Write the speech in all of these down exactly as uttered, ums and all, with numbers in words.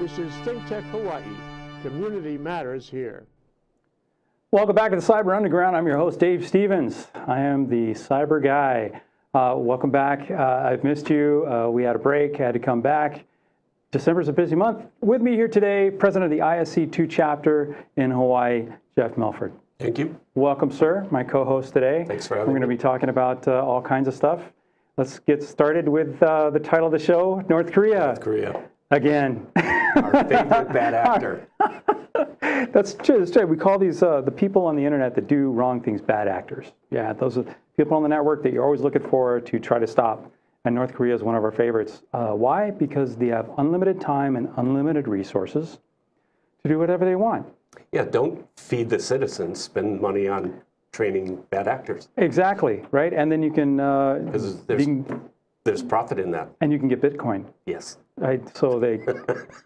This is Think Tech Hawaii. Community matters here. Welcome back to the Cyber Underground. I'm your host, Dave Stevens. I am the cyber guy. Uh, welcome back. Uh, I've missed you. Uh, we had a break, had to come back. December's a busy month. With me here today, president of the I S C two chapter in Hawaii, Jeff Melford. Thank you. Welcome, sir, my co-host today. Thanks for having me. We're going to be talking about uh, all kinds of stuff. Let's get started with uh, the title of the show, North Korea. North Korea. Again. Our favorite bad actor. That's true. That's true. We call these uh, the people on the internet that do wrong things bad actors. Yeah, those are people on the network that you're always looking for to try to stop. And North Korea is one of our favorites. Uh, why? Because they have unlimited time and unlimited resources to do whatever they want. Yeah, don't feed the citizens. Spend money on training bad actors. Exactly, right? And then you can... Because uh, there's, can, there's profit in that. And you can get Bitcoin. Yes. I, so they,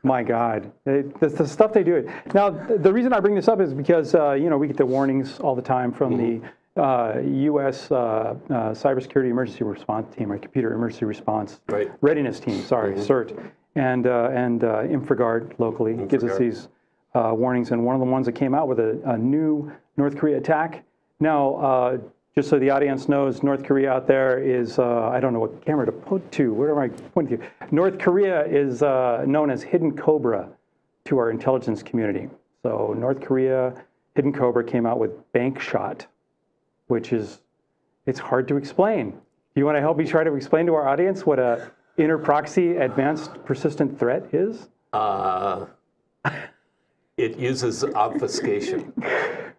my God, they, the, the stuff they do. Now, the reason I bring this up is because, uh, you know, we get the warnings all the time from mm-hmm. the uh, U S Uh, uh, Cybersecurity Emergency Response Team, or Computer Emergency Response right. Readiness Team, sorry, mm-hmm. CERT, and, uh, and uh, InfraGard locally InfraGard. gives us these uh, warnings. And one of the ones that came out with a, a new North Korea attack. Now, uh, just so the audience knows, North Korea out there is, uh, I don't know what camera to put to. Where am I pointing to? North Korea is uh, known as Hidden Cobra to our intelligence community. So North Korea, Hidden Cobra came out with Bank Shot, which is, it's hard to explain. You want to help me try to explain to our audience what a inner proxy advanced persistent threat is? Uh, it uses obfuscation.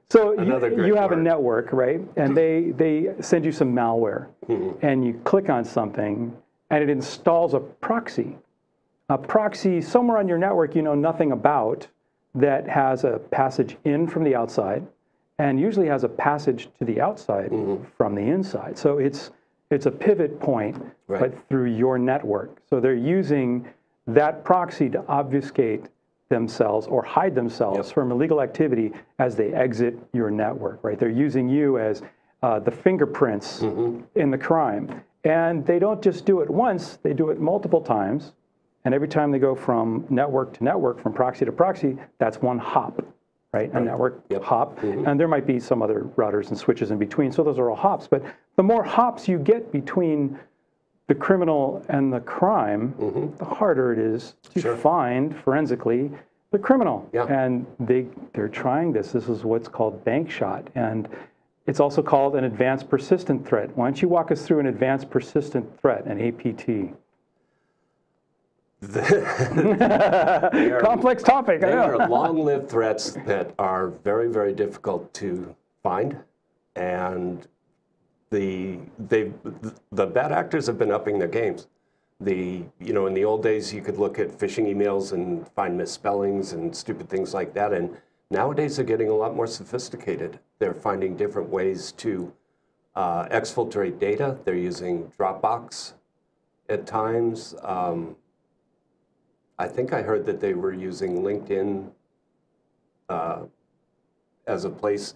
So you, you have word. a network, right? And they, they send you some malware, mm-hmm. and you click on something, and it installs a proxy. A proxy somewhere on your network you know nothing about that has a passage in from the outside and usually has a passage to the outside mm-hmm. from the inside. So it's, it's a pivot point, right. but through your network. So they're using that proxy to obfuscate themselves or hide themselves yep. from illegal activity as they exit your network, right? They're using you as uh, the fingerprints mm-hmm. in the crime. And they don't just do it once, they do it multiple times. And every time they go from network to network, from proxy to proxy, that's one hop, right? right. A network yep. hop. Mm-hmm. And there might be some other routers and switches in between, so those are all hops. But the more hops you get between the criminal and the crime, mm-hmm. the harder it is to sure. find forensically the criminal. Yeah. And they, they're trying this. This is what's called Bank Shot. And it's also called an advanced persistent threat. Why don't you walk us through an advanced persistent threat, an A P T? are, Complex topic. They are long-lived threats that are very, very difficult to find. And The, they, the bad actors have been upping their games. The, you know, in the old days, you could look at phishing emails and find misspellings and stupid things like that. And nowadays, they're getting a lot more sophisticated. They're finding different ways to uh, exfiltrate data. They're using Dropbox at times. Um, I think I heard that they were using LinkedIn uh, as a place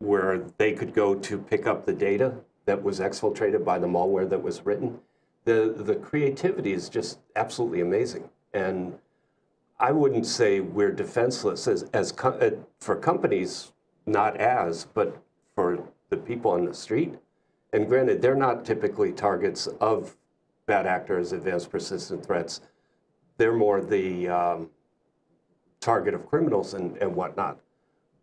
where they could go to pick up the data that was exfiltrated by the malware that was written. The, the creativity is just absolutely amazing. And I wouldn't say we're defenseless as, as co for companies, not as, but for the people on the street. And granted, they're not typically targets of bad actors, advanced persistent threats. They're more the um, target of criminals and, and whatnot.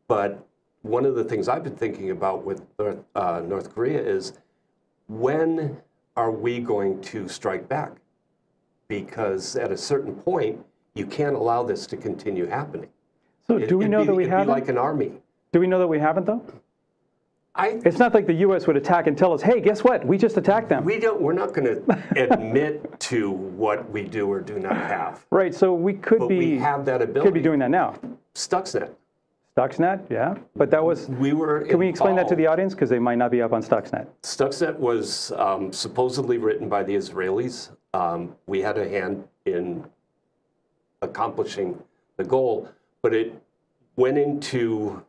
But one of the things I've been thinking about with North, uh, North Korea is, when are we going to strike back? Because at a certain point, you can't allow this to continue happening. So do we know that we haven't? It'd be like an army. Do we know that we haven't, though? I, it's not like the U S would attack and tell us, hey, guess what? We just attacked them. We don't, we're not going to admit to what we do or do not have. Right, so we could but be, we have that ability. Could be doing that now. Stuxnet. Stuxnet, yeah, but that was, we were can we explain that to the audience? Because they might not be up on Stuxnet. Stuxnet was um, supposedly written by the Israelis. Um, we had a hand in accomplishing the goal, but it went into,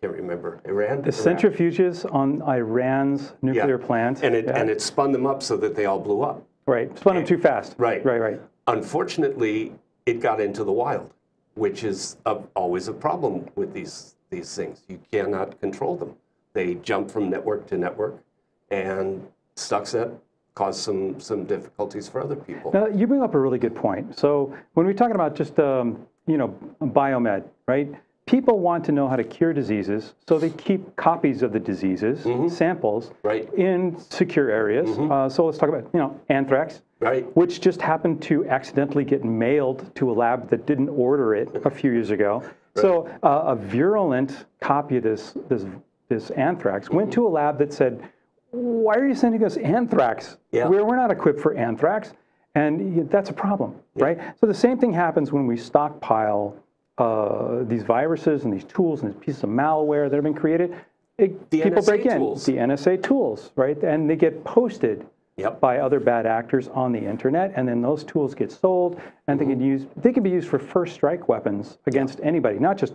I can't remember, Iran? The Iran. centrifuges on Iran's nuclear yeah. plant. And it, yeah. and it spun them up so that they all blew up. Right, spun and, them too fast. Right. Right, right. Unfortunately, it got into the wild, which is a, always a problem with these, these things. You cannot control them. They jump from network to network, and Stuxnet caused some, some difficulties for other people. Now, you bring up a really good point. So when we're talking about just, um, you know, biomed, right? People want to know how to cure diseases, so they keep copies of the diseases, mm-hmm. samples, right. in secure areas. Mm-hmm. uh, so let's talk about, you know, anthrax, right. which just happened to accidentally get mailed to a lab that didn't order it a few years ago. Right. So uh, a virulent copy of this, this, this anthrax went mm-hmm. to a lab that said, why are you sending us anthrax? Yeah. We're, we're not equipped for anthrax. And that's a problem, yeah. right? So the same thing happens when we stockpile Uh, these viruses and these tools and these pieces of malware that have been created. It, people break in. Tools. The N S A tools, right? And they get posted yep. by other bad actors on the internet, and then those tools get sold, and mm-hmm. they can use they can be used for first strike weapons against yep. anybody, not just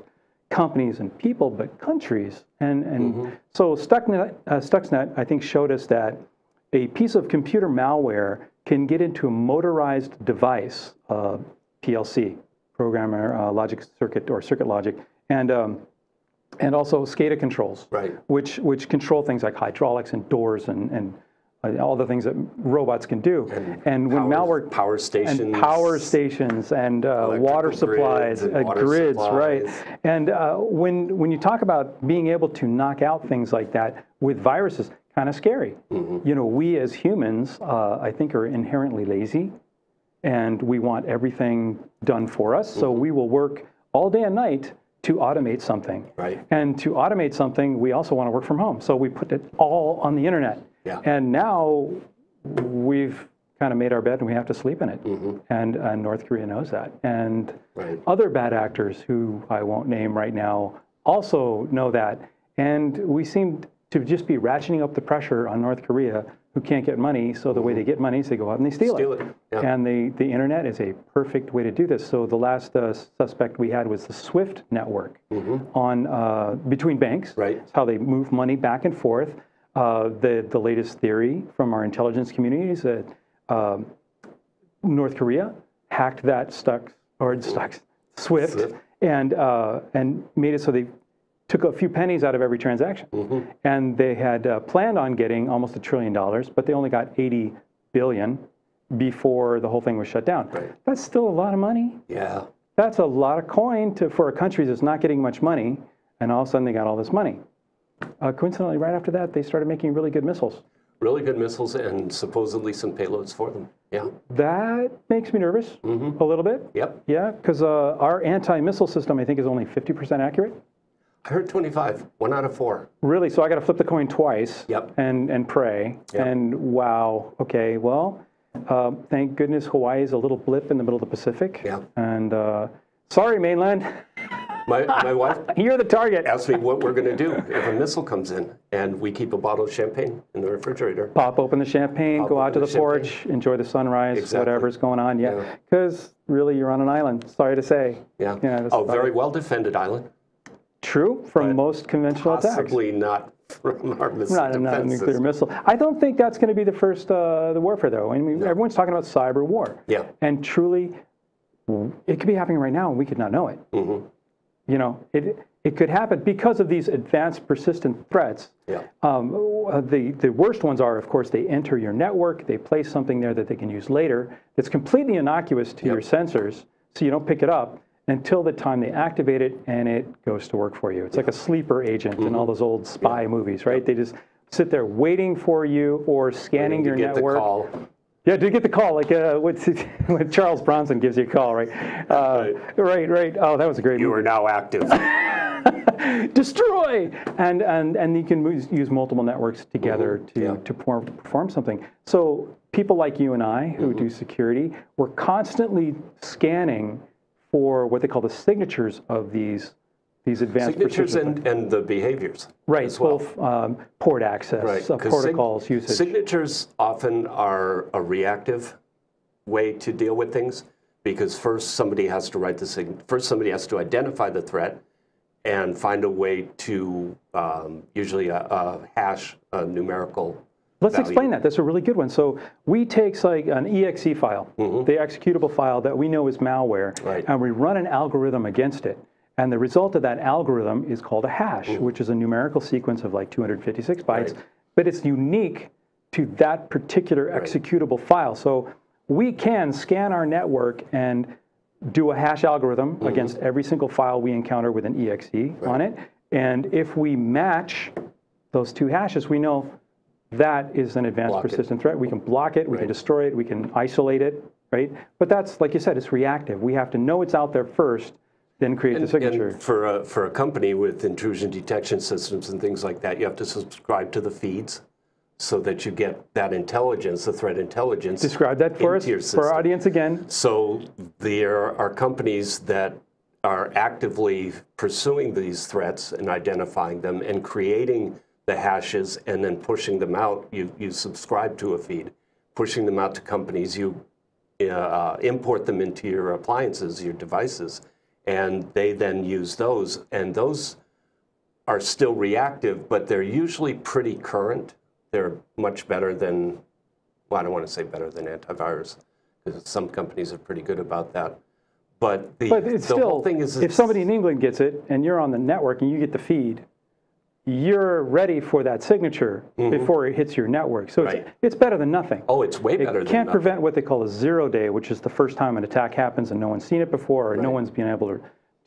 companies and people, but countries. And and mm-hmm. so Stuxnet, uh, Stuxnet, I think, showed us that a piece of computer malware can get into a motorized device, uh, P L C. Programmer uh, logic circuit or circuit logic, and um, and also SCADA controls, right. which which control things like hydraulics and doors and and uh, all the things that robots can do. And, and when power, malware power stations and power stations and uh, water supplies, grids, and uh, water grids supplies. right? And uh, when when you talk about being able to knock out things like that with viruses, kind of scary. Mm-hmm. You know, we as humans, uh, I think, are inherently lazy. And we want everything done for us, so mm-hmm. we will work all day and night to automate something. Right. And to automate something, we also want to work from home, so we put it all on the internet. Yeah. And now we've kind of made our bed and we have to sleep in it. Mm-hmm. And uh, North Korea knows that. And right. other bad actors, who I won't name right now, also know that. And we seem to just be ratcheting up the pressure on North Korea, who can't get money, so the way they get money is they go out and they steal, steal it. it. Yeah. And the, the internet is a perfect way to do this. So the last uh, suspect we had was the Swift network mm-hmm. on uh, between banks, right. how they move money back and forth. Uh, the, the latest theory from our intelligence community is that um, North Korea hacked that Stux, or Stux, Swift, Swift. And, uh, and made it so they took a few pennies out of every transaction. Mm-hmm. And they had uh, planned on getting almost a trillion dollars, but they only got eighty billion before the whole thing was shut down. Right. That's still a lot of money. Yeah. That's a lot of coin to, for a country that's not getting much money, and all of a sudden they got all this money. Uh, coincidentally, right after that, they started making really good missiles. Really good missiles and supposedly some payloads for them, yeah. That makes me nervous mm-hmm. a little bit. Yep. Yeah, because uh, our anti-missile system, I think, is only fifty percent accurate. I heard twenty-five, one out of four. Really? So I got to flip the coin twice yep. and, and pray. Yep. And wow, okay, well, uh, thank goodness Hawaii is a little blip in the middle of the Pacific. Yeah. And uh, sorry, mainland. My, my wife You're the target. asked me what we're going to do if a missile comes in, and we keep a bottle of champagne in the refrigerator. Pop open the champagne, Pop go out to the, the porch, enjoy the sunrise, exactly. whatever's going on. Yeah, because yeah. really you're on an island, sorry to say. Yeah. You know, oh, very well-defended island. True, from but most conventional possibly attacks. Possibly not from our missile not, not a nuclear missile. I don't think that's going to be the first uh, the warfare, though. I mean, no. Everyone's talking about cyber war. Yeah. And truly, it could be happening right now, and we could not know it. Mm-hmm. You know, it it could happen because of these advanced persistent threats. Yeah. Um, the, the worst ones are, of course, they enter your network. They place something there that they can use later that's completely innocuous to yep. your sensors, so you don't pick it up until the time they activate it and it goes to work for you. It's yeah. like a sleeper agent mm-hmm. in all those old spy yeah. movies, right? Yeah. They just sit there waiting for you or scanning your network. To get the call. Yeah, to get the call, like uh, what's it, when Charles Bronson gives you a call, right? Uh, right. right, right. Oh, that was a great you movie. You are now active. Destroy! And, and, and you can move, use multiple networks together mm-hmm. to, yeah. to perform, perform something. So people like you and I who mm-hmm. do security, we're constantly scanning for what they call the signatures of these these advanced signatures and, and the behaviors, right? As well, both um, port access, right. uh, protocols, sig usage. Signatures often are a reactive way to deal with things because first somebody has to write the sig first somebody has to identify the threat and find a way to um, usually a, a hash a numerical Let's value. Explain that. That's a really good one. So we take like an E X E file, mm-hmm. the executable file that we know is malware, right. and we run an algorithm against it. And the result of that algorithm is called a hash, mm-hmm. which is a numerical sequence of like two hundred fifty-six bytes, right. but it's unique to that particular right. executable file. So we can scan our network and do a hash algorithm mm-hmm. against every single file we encounter with an E X E right. on it. And if we match those two hashes, we know that is an advanced block persistent it. threat. We can block it, we right. can destroy it, we can isolate it, right? But that's, like you said, it's reactive. We have to know it's out there first, then create and, the signature. And for a, for a company with intrusion detection systems and things like that, you have to subscribe to the feeds so that you get that intelligence, the threat intelligence. Describe that for us, for our audience again. So there are companies that are actively pursuing these threats and identifying them and creating the hashes and then pushing them out. You, you subscribe to a feed, pushing them out to companies. You uh, import them into your appliances, your devices, and they then use those. And those are still reactive, but they're usually pretty current. They're much better than, well, I don't want to say better than antivirus, because some companies are pretty good about that. But the, but it's the still, whole thing is, if somebody in England gets it and you're on the network and you get the feed, you're ready for that signature mm-hmm. before it hits your network. So right. it's, it's better than nothing. Oh, it's way better it than nothing. It can't prevent what they call a zero day, which is the first time an attack happens and no one's seen it before or right. no one's been able to,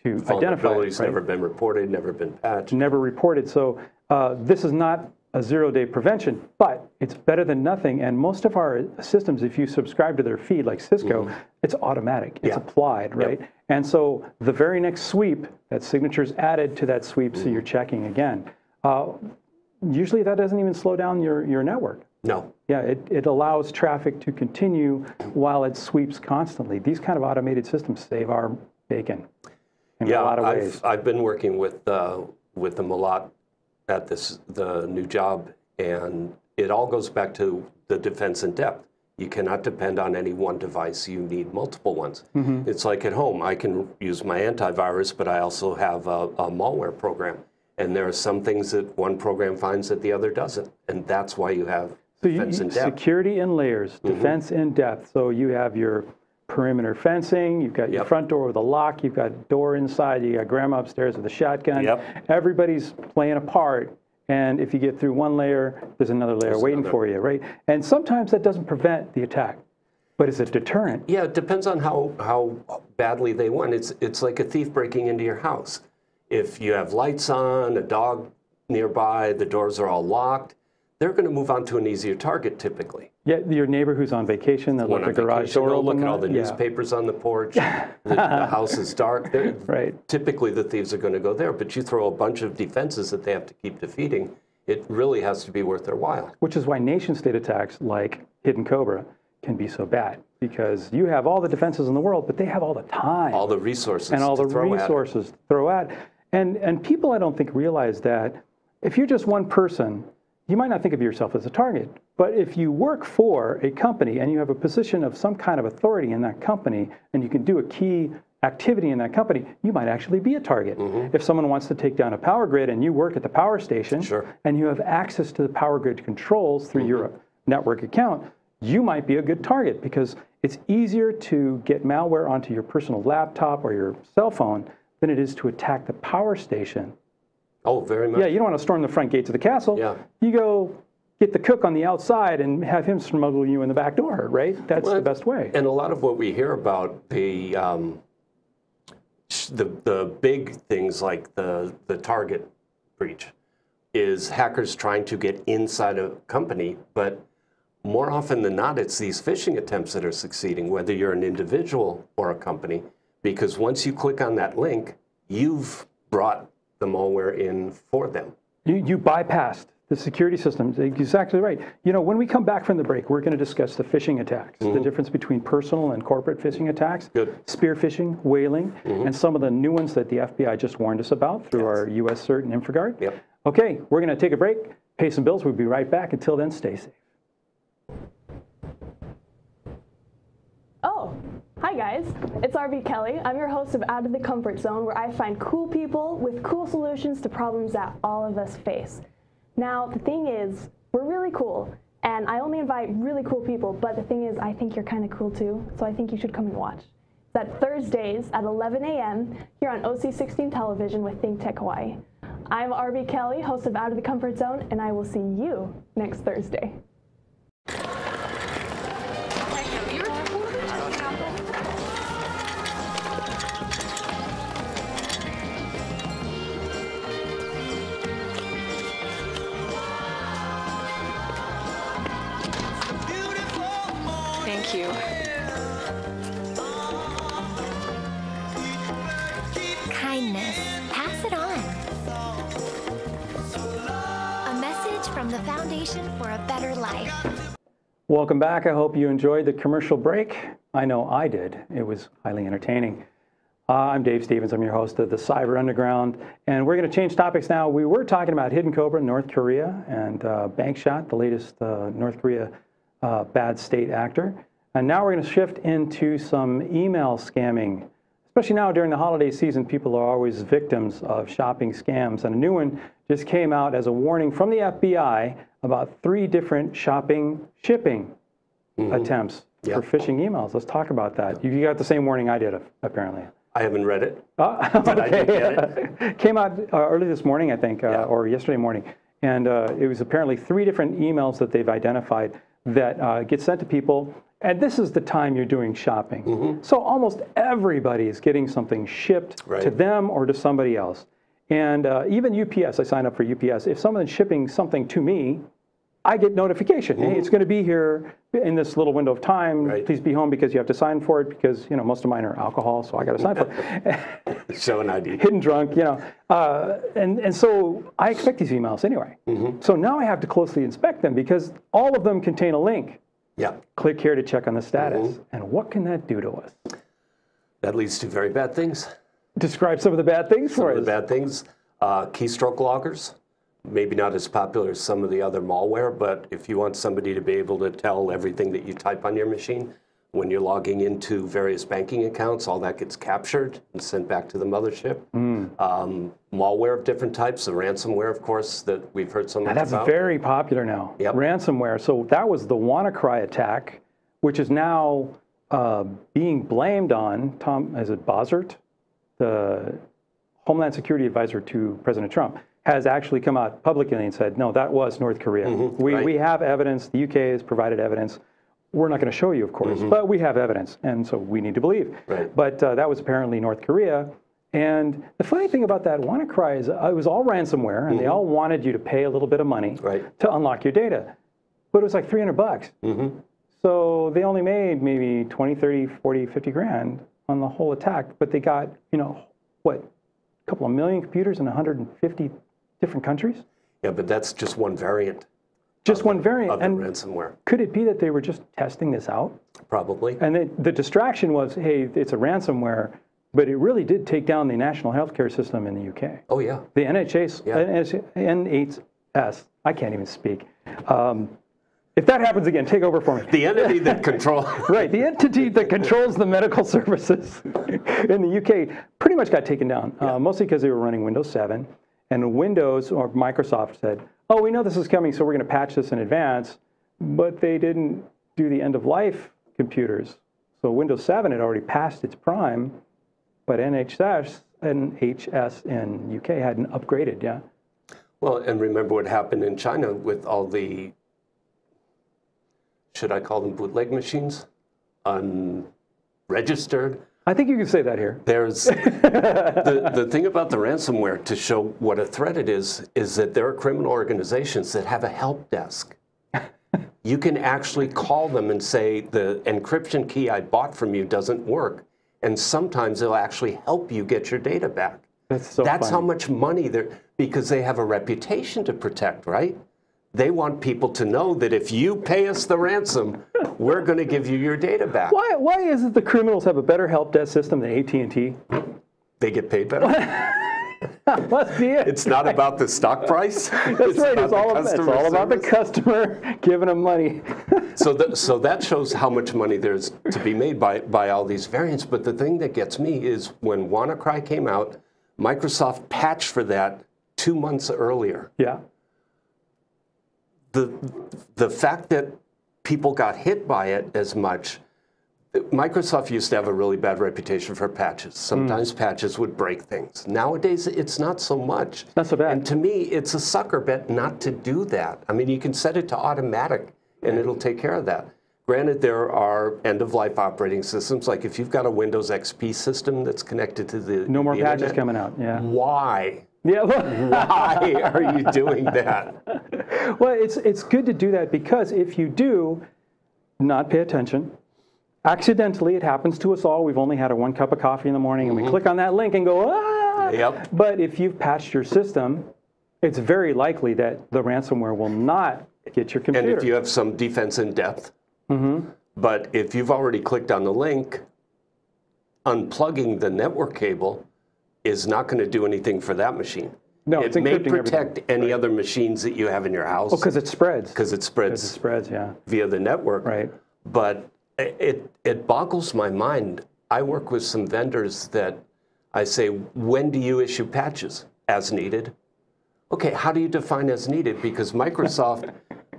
to identify it. Vulnerability's right? never been reported, never been patched. Never reported. So uh, this is not a zero day prevention, but it's better than nothing. And most of our systems, if you subscribe to their feed like Cisco, mm-hmm. it's automatic, it's yeah. applied, right? Yep. And so the very next sweep, that signature's added to that sweep, mm-hmm. so you're checking again. Uh, usually that doesn't even slow down your, your network. No. Yeah, it, it allows traffic to continue while it sweeps constantly. These kind of automated systems save our bacon in yeah, a lot of I've, ways. I've been working with, uh, with them a lot at this, the new job, and it all goes back to the defense in depth. You cannot depend on any one device. You need multiple ones. Mm-hmm. It's like at home. I can use my antivirus, but I also have a, a malware program. And there are some things that one program finds that the other doesn't. And that's why you have so defense you, in depth. Security in layers, mm-hmm. defense in depth. So you have your perimeter fencing, you've got your yep. front door with a lock, you've got door inside, you got grandma upstairs with a shotgun. Yep. Everybody's playing a part. And if you get through one layer, there's another layer there's waiting another. for you, right? And sometimes that doesn't prevent the attack, but it's a deterrent. Yeah, it depends on how, how badly they won. It's, it's like a thief breaking into your house. If you have lights on, a dog nearby, the doors are all locked, they're going to move on to an easier target typically. Yeah, your neighbor who's on vacation, they'll let the garage door open. Look at all the yeah. newspapers on the porch, the, the house is dark. Right. Typically the thieves are going to go there, but you throw a bunch of defenses that they have to keep defeating, it really has to be worth their while. Which is why nation state attacks like Hidden Cobra can be so bad, because you have all the defenses in the world, but they have all the time. All the resources to throw at. And all the resources to throw at. And, and people, I don't think, realize that if you're just one person, you might not think of yourself as a target. But if you work for a company and you have a position of some kind of authority in that company and you can do a key activity in that company, you might actually be a target. Mm-hmm. If someone wants to take down a power grid and you work at the power station sure. and you have access to the power grid controls through mm-hmm. your network account, you might be a good target because it's easier to get malware onto your personal laptop or your cell phone than it is to attack the power station. Oh, very much. Yeah, you don't want to storm the front gates of the castle. Yeah. You go get the cook on the outside and have him smuggle you in the back door, right? That's well, the best way. And a lot of what we hear about the um, the, the big things like the, the target breach is hackers trying to get inside a company, but more often than not, it's these phishing attempts that are succeeding, whether you're an individual or a company. Because once you click on that link, you've brought the malware in for them. You, you bypassed the security systems. Exactly right. You know, when we come back from the break, we're going to discuss the phishing attacks, mm-hmm. the difference between personal and corporate phishing attacks, Good. spear phishing, whaling, mm-hmm. and some of the new ones that the F B I just warned us about through yes. our U S CERT and InfraGard. Yep. Okay, we're going to take a break, pay some bills. We'll be right back. Until then, stay safe. Oh. Hi guys, it's R B Kelly. I'm your host of Out of the Comfort Zone, where I find cool people with cool solutions to problems that all of us face. Now, the thing is, we're really cool. And I only invite really cool people, but the thing is, I think you're kind of cool too, so I think you should come and watch. It's at Thursdays at eleven a m here on O C sixteen television with Think Tech Hawaii. I'm R B Kelly, host of Out of the Comfort Zone, and I will see you next Thursday. Thank you. Kindness. Pass it on. A message from the Foundation for a Better Life. Welcome back. I hope you enjoyed the commercial break. I know I did. It was highly entertaining. Uh, I'm Dave Stevens. I'm your host of the Cyber Underground. And we're going to change topics now. We were talking about Hidden Cobra, North Korea, and uh, Bank Shot, the latest uh, North Korea uh, bad state actor. And now we're going to shift into some email scamming. Especially now during the holiday season, people are always victims of shopping scams. And a new one just came out as a warning from the F B I about three different shopping shipping mm-hmm. attempts yep. for phishing emails. Let's talk about that. You got the same warning I did, apparently. I haven't read it, uh, but okay. I did get it. Came out uh, early this morning, I think, uh, yeah. or yesterday morning. And uh, it was apparently three different emails that they've identified that uh, get sent to people. And this is the time you're doing shopping. Mm-hmm. So almost everybody is getting something shipped right. to them or to somebody else. And uh, even U P S, I sign up for U P S. If someone's shipping something to me, I get notification. Mm-hmm. Hey, it's going to be here in this little window of time. Right. Please be home because you have to sign for it because, you know, most of mine are alcohol, so I got to sign for it. So an I D. Hidden drunk, you know. Uh, and, and so I expect these emails anyway. Mm-hmm. So now I have to closely inspect them because all of them contain a link. Yeah. Click here to check on the status. Mm-hmm. And what can that do to us? That leads to very bad things. Describe some of the bad things for us. Some of the bad things. Uh, keystroke loggers. Maybe not as popular as some of the other malware, but if you want somebody to be able to tell everything that you type on your machine, when you're logging into various banking accounts, all that gets captured and sent back to the mothership. Mm. Um, malware of different types, the ransomware, of course, that we've heard so much now that's about. That's very popular now, yep. ransomware. So that was the WannaCry attack, which is now uh, being blamed on, Tom, is it Bozzert, the Homeland Security Advisor to President Trump, has actually come out publicly and said, no, that was North Korea. Mm-hmm, we, right. we have evidence, the U K has provided evidence. We're not going to show you, of course, mm-hmm. but we have evidence, and so we need to believe. Right. But uh, that was apparently North Korea. And the funny thing about that WannaCry is uh, it was all ransomware, and mm-hmm. they all wanted you to pay a little bit of money right. to unlock your data. But it was like three hundred bucks. Mm-hmm. So they only made maybe twenty, thirty, forty, fifty grand on the whole attack, but they got, you know, what, a couple of million computers in one hundred fifty different countries? Yeah, but that's just one variant. Just one variant, and ransomware. Could it be that they were just testing this out? Probably. And it, the distraction was, hey, it's a ransomware, but it really did take down the national healthcare system in the U K. Oh yeah. The N H S, yeah. N H S, I can't even speak. Um, if that happens again, take over for me. The entity that controls. Right, the entity that controls the medical services in the U K pretty much got taken down, yeah. uh, mostly because they were running Windows seven, and Windows or Microsoft said, oh, we know this is coming, so we're going to patch this in advance. But they didn't do the end-of-life computers. So Windows seven had already passed its prime, but N H S, N H S in U K hadn't upgraded, yeah? Well, and remember what happened in China with all the, should I call them bootleg machines? Unregistered. I think you can say that here. There's the, the thing about the ransomware, to show what a threat it is, is that there are criminal organizations that have a help desk. You can actually call them and say, the encryption key I bought from you doesn't work. And sometimes they'll actually help you get your data back. That's so That's funny. How much money they're, because they have a reputation to protect, right? They want people to know that if you pay us the ransom, we're going to give you your data back. Why, why is it the criminals have a better help desk system than A T and T? They get paid better. That must be it. It's not about the stock price. That's it's right. It's all, about, it's all about the customer giving them money. so, the, so that shows how much money there's to be made by, by all these variants. But the thing that gets me is when WannaCry came out, Microsoft patched for that two months earlier. Yeah. the, the fact that people got hit by it as much, Microsoft used to have a really bad reputation for patches. Sometimes mm. patches would break things. Nowadays, it's not so much. Not so bad. And to me, it's a sucker bet not to do that. I mean, you can set it to automatic, and it'll take care of that. Granted, there are end-of-life operating systems. Like if you've got a Windows X P system that's connected to the No more the patches internet, coming out, yeah. Why? Yeah. Why are you doing that? Well, it's, it's good to do that because if you do not pay attention, accidentally, it happens to us all. We've only had a one cup of coffee in the morning, and mm-hmm. we click on that link and go, ah! Yep. But if you've patched your system, it's very likely that the ransomware will not get your computer. And if you have some defense in depth. Mm-hmm. But if you've already clicked on the link, unplugging the network cable is not going to do anything for that machine. No, it it's may protect everything. Any right. other machines that you have in your house. Oh, because it spreads. Because it spreads. It spreads, yeah. Via the network. Right. But it, it boggles my mind. I work with some vendors that I say, when do you issue patches? As needed. Okay, how do you define as needed? Because Microsoft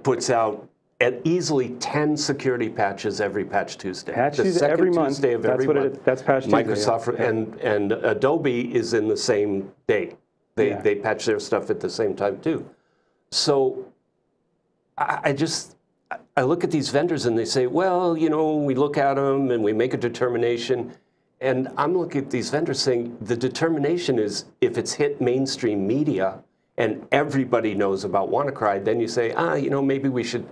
puts out at easily ten security patches every Patch Tuesday. Patch the second every Tuesday month. of every that's what month. It, that's Patch Tuesday. Microsoft yeah. and, and Adobe is in the same day. They, yeah. they patch their stuff at the same time, too. So I, I just... I look at these vendors and they say, well, you know, we look at them and we make a determination. And I'm looking at these vendors saying the determination is if it's hit mainstream media and everybody knows about WannaCry, then you say, ah, you know, maybe we should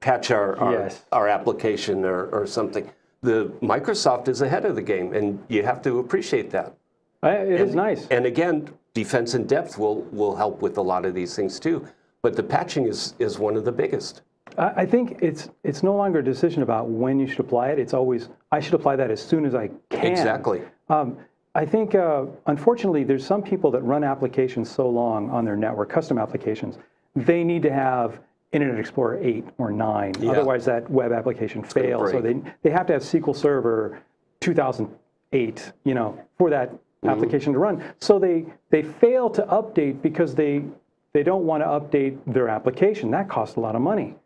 patch our, our, yes. our application or, or something. The Microsoft is ahead of the game, and you have to appreciate that. It is and, nice. And again, defense in depth will, will help with a lot of these things, too. But the patching is, is one of the biggest. I think it's it's no longer a decision about when you should apply it. It's always, I should apply that as soon as I can. Exactly. Um, I think, uh, unfortunately, there's some people that run applications so long on their network, custom applications, they need to have Internet Explorer eight or nine. Yeah. Otherwise, that web application fails. So they, they have to have S Q L Server two thousand eight, you know, for that mm-hmm. application to run. So they, they fail to update because they, they don't want to update their application. That costs a lot of money.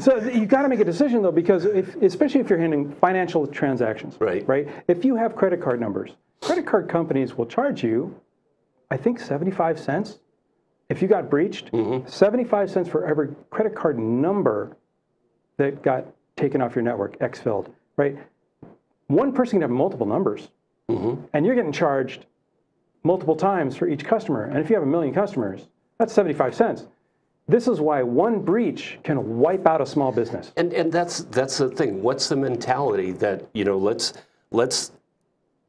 So you've got to make a decision, though, because if, especially if you're handling financial transactions, right. right? If you have credit card numbers, credit card companies will charge you, I think, seventy-five cents. If you got breached, mm-hmm. seventy-five cents for every credit card number that got taken off your network, exfilled, right? One person can have multiple numbers, mm-hmm. and you're getting charged multiple times for each customer. And if you have a million customers, that's seventy-five cents. This is why one breach can wipe out a small business. And and that's that's the thing. What's the mentality that, you know, let's let's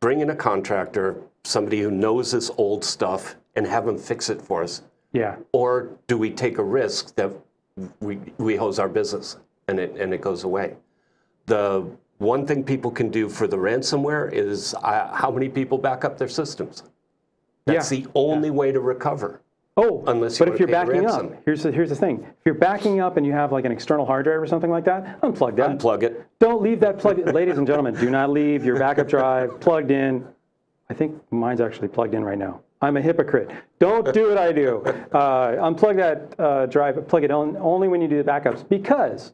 bring in a contractor, somebody who knows this old stuff, and have them fix it for us? Yeah. Or do we take a risk that we we hose our business and it and it goes away? The one thing people can do for the ransomware is uh, how many people back up their systems. That's yeah. the only yeah. way to recover. Oh, Unless you but if you're backing up, here's the, here's the thing. If you're backing up and you have like an external hard drive or something like that, unplug that. Unplug it. Don't leave that plugged in. Ladies and gentlemen, do not leave your backup drive plugged in. I think mine's actually plugged in right now. I'm a hypocrite. Don't do what I do. Uh, unplug that uh, drive, plug it on only when you do the backups, because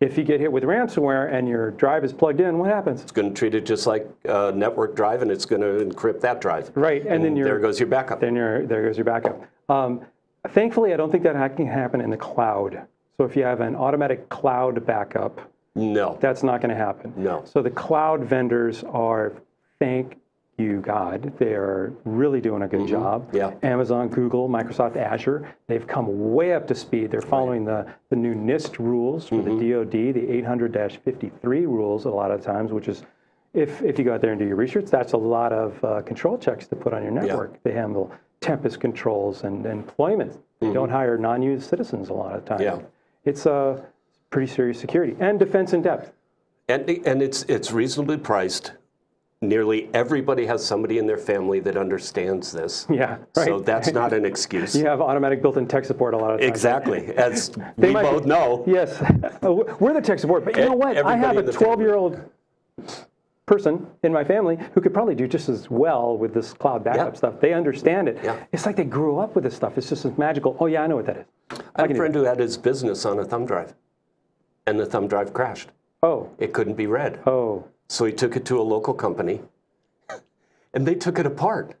if you get hit with ransomware and your drive is plugged in, what happens? It's going to treat it just like a network drive, and it's going to encrypt that drive. Right, and, and then your, there goes your backup. Then your, there goes your backup. Um, thankfully, I don't think that can happen in the cloud. So if you have an automatic cloud backup, no, that's not going to happen. No. So the cloud vendors are, thank you, God, they are really doing a good mm-hmm. job. Yeah. Amazon, Google, Microsoft, Azure, they've come way up to speed. They're following right. the, the new NIST rules for mm-hmm. the D O D, the eight hundred dash fifty-three rules a lot of times, which is, if, if you go out there and do your research, that's a lot of uh, control checks to put on your network. Yeah. They handle tempest controls and employment. They mm-hmm. don't hire non-U S citizens a lot of times. Yeah. It's a pretty serious security and defense in depth. And, and it's, it's reasonably priced. Nearly everybody has somebody in their family that understands this. Yeah, right. So that's not an excuse. You have automatic built-in tech support a lot of times. Exactly, as we both be, know. Yes, we're the tech support. But you know what? Everybody I have a twelve-year-old person in my family who could probably do just as well with this cloud backup yeah. stuff. They understand it. Yeah. It's like they grew up with this stuff. It's just magical. Oh, yeah, I know what that is. I had a friend who had his business on a thumb drive, and the thumb drive crashed. Oh. It couldn't be read. Oh. So he took it to a local company, and they took it apart.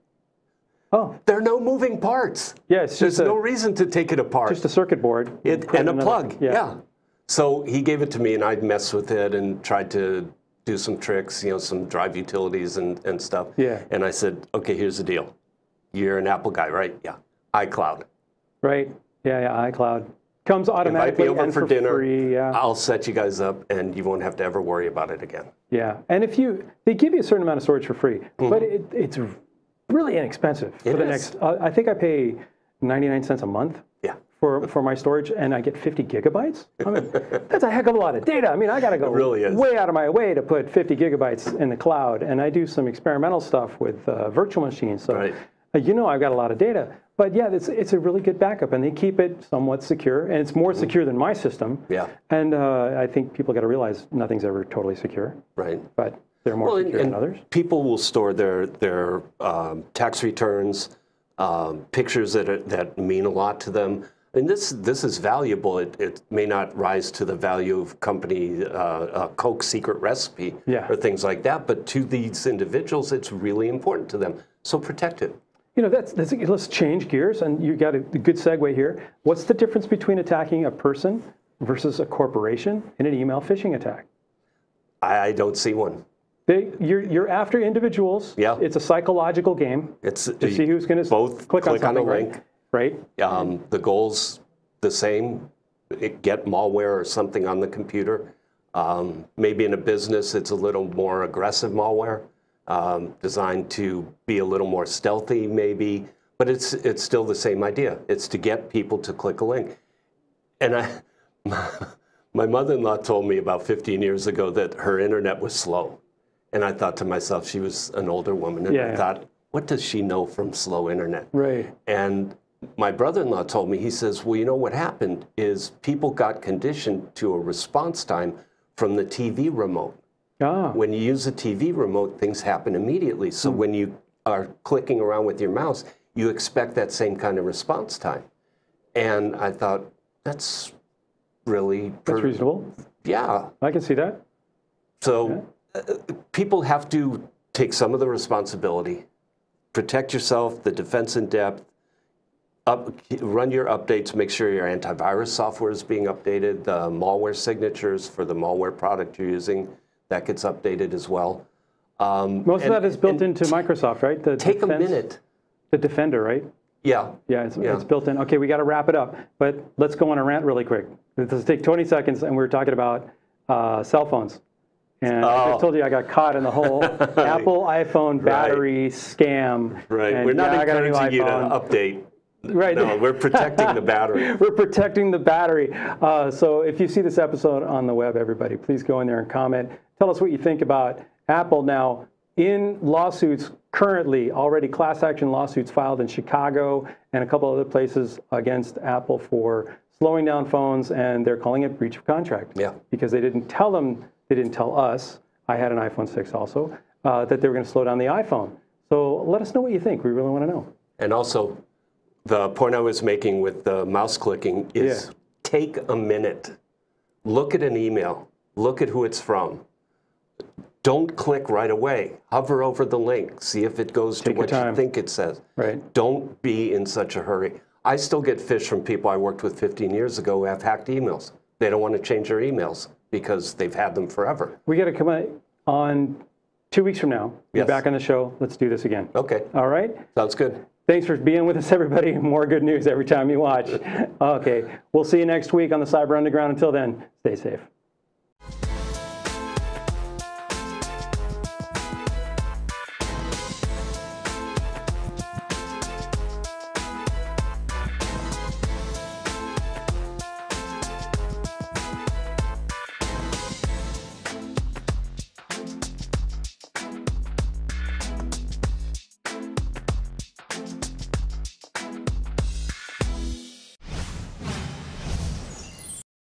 Oh. There are no moving parts. Yes. Yeah, there's a, no reason to take it apart. Just a circuit board. It, and, and a plug, yeah. yeah. So he gave it to me, and I'd mess with it and tried to do some tricks, you know, some drive utilities and, and stuff. Yeah. And I said, okay, here's the deal. You're an Apple guy, right? Yeah. iCloud. Right. Yeah, yeah, iCloud. Comes automatically invite me over and for, for dinner. Free, yeah. I'll set you guys up, and you won't have to ever worry about it again. Yeah, and if you, they give you a certain amount of storage for free, mm-hmm. but it, it's really inexpensive it for the is. next. Uh, I think I pay ninety-nine cents a month. Yeah. For for my storage, and I get fifty gigabytes. I mean, that's a heck of a lot of data. I mean, I got to go really way out of my way to put fifty gigabytes in the cloud, and I do some experimental stuff with uh, virtual machines. So, right. uh, you know, I've got a lot of data. But yeah, it's, it's a really good backup, and they keep it somewhat secure, and it's more mm-hmm. secure than my system. Yeah. And uh, I think people got to realize nothing's ever totally secure. Right. But they're more well, secure and, than others. People will store their, their um, tax returns, um, pictures that, are, that mean a lot to them. And this, this is valuable. It, it may not rise to the value of company uh, uh, Coke secret recipe yeah. or things like that, but to these individuals, it's really important to them. So protect it. You know, that's, that's, let's change gears, and you got a good segue here. What's the difference between attacking a person versus a corporation in an email phishing attack? I don't see one. They, you're, you're after individuals. Yeah. It's a psychological game. It's to see who's going to both click, click on, on a link. Right. Um, the goal's the same. It, get malware or something on the computer. Um, maybe in a business, it's a little more aggressive malware. Um, designed to be a little more stealthy, maybe, but it's it's still the same idea. It's to get people to click a link. And I, my mother-in-law told me about fifteen years ago that her internet was slow, and I thought to myself, she was an older woman, and yeah. I thought, what does she know from slow internet? Right. And my brother-in-law told me, he says, well, you know what happened is people got conditioned to a response time from the T V remote. Ah. When you use a T V remote, things happen immediately. So mm. when you are clicking around with your mouse, you expect that same kind of response time. And I thought, that's really... That's reasonable. Yeah. I can see that. So yeah. uh, people have to take some of the responsibility, protect yourself, the defense in depth, up, run your updates, make sure your antivirus software is being updated, the malware signatures for the malware product you're using. That gets updated as well. Um, Most and, of that is built into Microsoft, right? The take defense, a minute. The Defender, right? Yeah. Yeah, it's, yeah. it's built in. Okay, we got to wrap it up, but let's go on a rant really quick. Let's take twenty seconds, and we were talking about uh, cell phones. And oh. I told you I got caught in the whole Apple iPhone battery right. scam. Right, and we're not yeah, encouraging you to update. Right. No, we're protecting the battery. We're protecting the battery. Uh, so if you see this episode on the web, everybody, please go in there and comment. Tell us what you think about Apple now in lawsuits currently, already class action lawsuits filed in Chicago and a couple other places against Apple for slowing down phones, and they're calling it breach of contract. Yeah. Because they didn't tell them, they didn't tell us, I had an iPhone six also, uh, that they were going to slow down the iPhone. So let us know what you think. We really want to know. And also, the point I was making with the mouse clicking is yeah. take a minute. Look at an email. Look at who it's from. Don't click right away. Hover over the link. See if it goes Take to what you think it says. Right. Don't be in such a hurry. I still get fish from people I worked with fifteen years ago who have hacked emails. They don't want to change their emails because they've had them forever. We got to come on two weeks from now. Yes. You're back on the show. Let's do this again. Okay. All right? Sounds good. Thanks for being with us, everybody. More good news every time you watch. Okay. We'll see you next week on the Cyber Underground. Until then, stay safe.